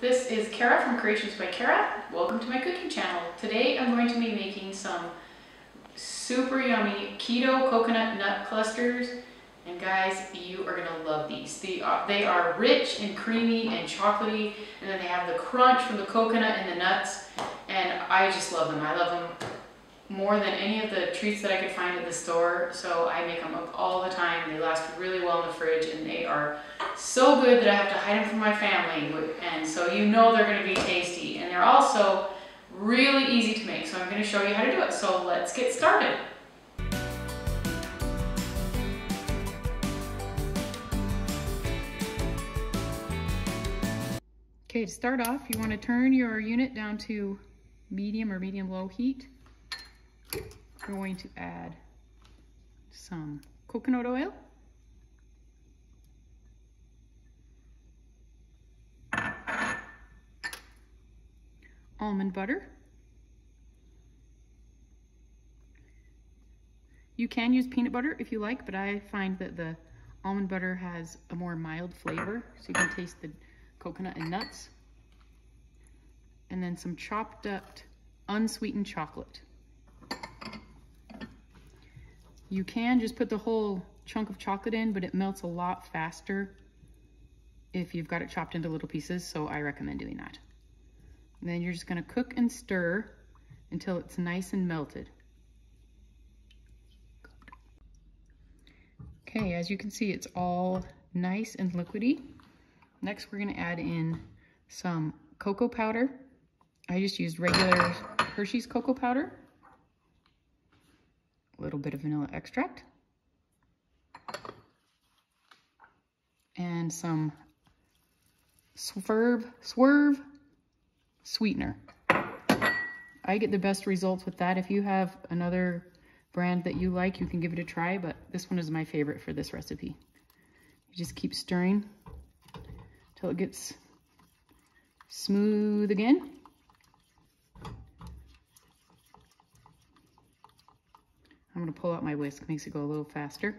This is Kara from Creations by Kara. Welcome to my cooking channel. Today I'm going to be making some super yummy keto coconut nut clusters, and guys, you are going to love these. They are rich and creamy and chocolatey, and then they have the crunch from the coconut and the nuts, and I just love them. I love them more than any of the treats that I could find at the store, so I make them up all the time. They last really well in the fridge, and they are so good that I have to hide them from my family, and so you know they're going to be tasty, and they're also really easy to make, so I'm going to show you how to do it. So let's get started. Okay, to start off, you want to turn your unit down to medium or medium-low heat. We're going to add some coconut oil, almond butter. You can use peanut butter if you like, but I find that the almond butter has a more mild flavor, so you can taste the coconut and nuts. And then some chopped up unsweetened chocolate. You can just put the whole chunk of chocolate in, but it melts a lot faster if you've got it chopped into little pieces, so I recommend doing that. And then you're just gonna cook and stir until it's nice and melted. Okay, as you can see, it's all nice and liquidy. Next, we're gonna add in some cocoa powder. I just used regular Hershey's cocoa powder. A little bit of vanilla extract and some Swerve sweetener. I get the best results with that. If you have another brand that you like, you can give it a try, but this one is my favorite for this recipe. You just keep stirring till it gets smooth again. I'm going to pull out my whisk, makes it go a little faster.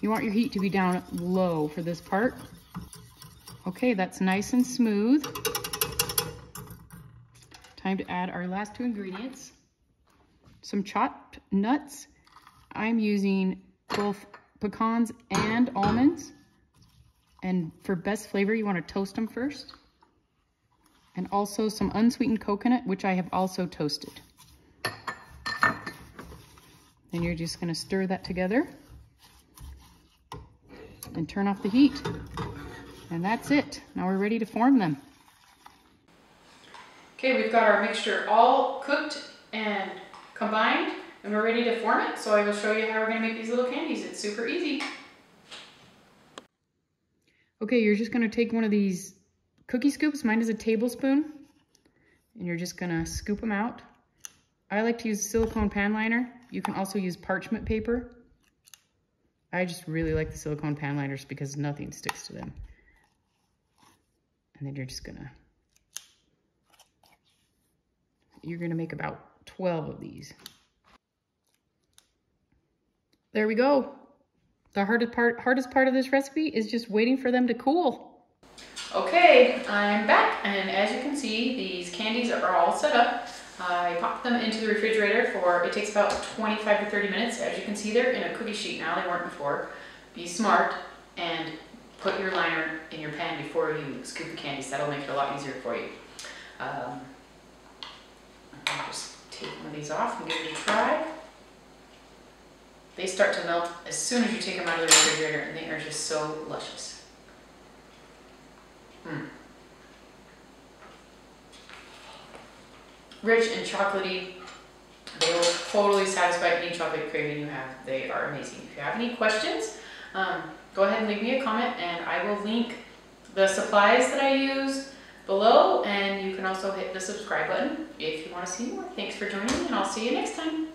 You want your heat to be down low for this part. Okay, that's nice and smooth. Time to add our last two ingredients. Some chopped nuts. I'm using both pecans and almonds. And for best flavor, you want to toast them first. And also some unsweetened coconut, which I have also toasted. Then you're just going to stir that together and turn off the heat. And that's it. Now we're ready to form them. Okay, we've got our mixture all cooked and combined, and we're ready to form it. So I will show you how we're going to make these little candies. It's super easy. Okay, you're just gonna take one of these cookie scoops. Mine is a tablespoon. And you're just gonna scoop them out. I like to use silicone pan liner. You can also use parchment paper. I just really like the silicone pan liners because nothing sticks to them. And then you're gonna make about 12 of these. There we go. The hardest part of this recipe is just waiting for them to cool. Okay, I'm back, and as you can see, these candies are all set up. I popped them into the refrigerator for, it takes about 25 to 30 minutes. As you can see, they're in a cookie sheet now, they weren't before. Be smart and put your liner in your pan before you scoop the candies. That'll make it a lot easier for you. I'll just take one of these off and give it a try. They start to melt as soon as you take them out of the refrigerator, and they are just so luscious. Rich and chocolatey. They will totally satisfy any chocolate craving you have. They are amazing. If you have any questions, go ahead and leave me a comment, and I will link the supplies that I use below, and you can also hit the subscribe button if you want to see more. Thanks for joining me, and I'll see you next time.